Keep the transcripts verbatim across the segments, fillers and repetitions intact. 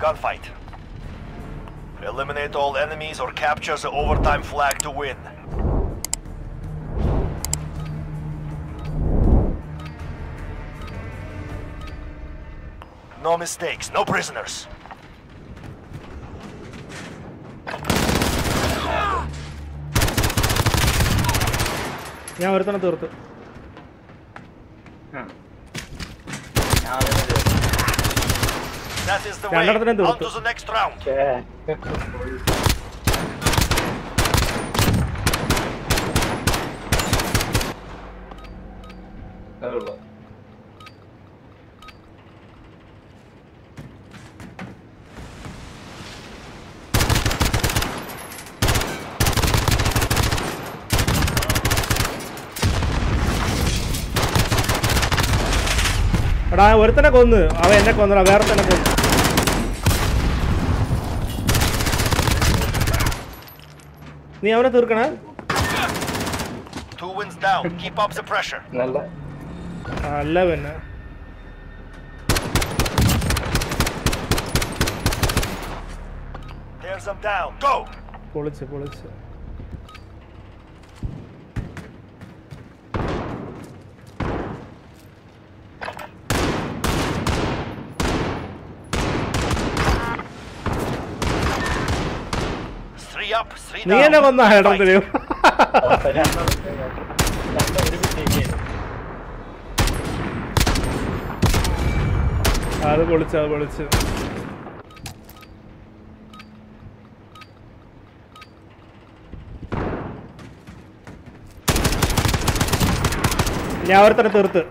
Gunfight. Eliminate all enemies or capture the overtime flag to win. No mistakes, no prisoners. Yeah, we're gonna do it. That is the way. On to the next round. Yeah. I was going to go to the You are going Two wins down. Keep up the pressure. eleven. Tear them down. Go. Pull it, pull it. You are not the head of the river. I don't want to tell what it's. Never the turtle.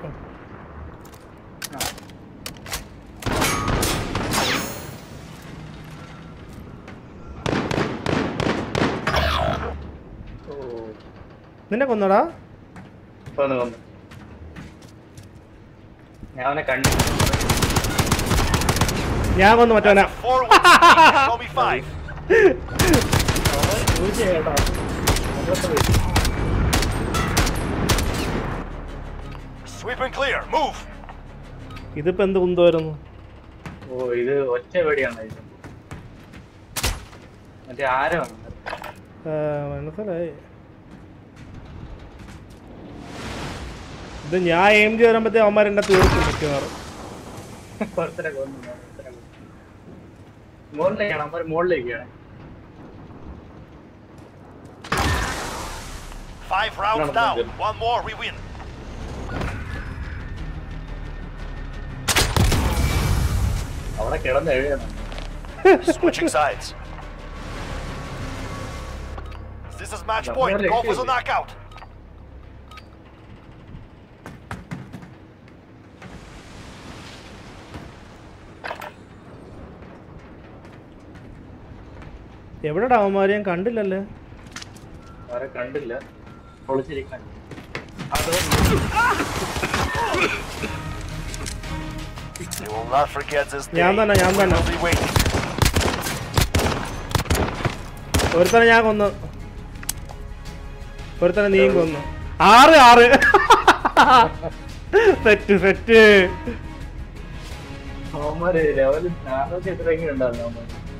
Did you kill him? I killed him. I killed him. I killed him. Four wins. Show me five. Sweep and clear. Move. This is what Oh, this is a Then I am going to go to the house. I'm going to go to the house. I'm going to go Five rounds down. One more, we win. Switching sides. This is match point. Go for the knockout. I don't know if you will not forget this day. I will be waiting. I will not forget this day. I will not forget this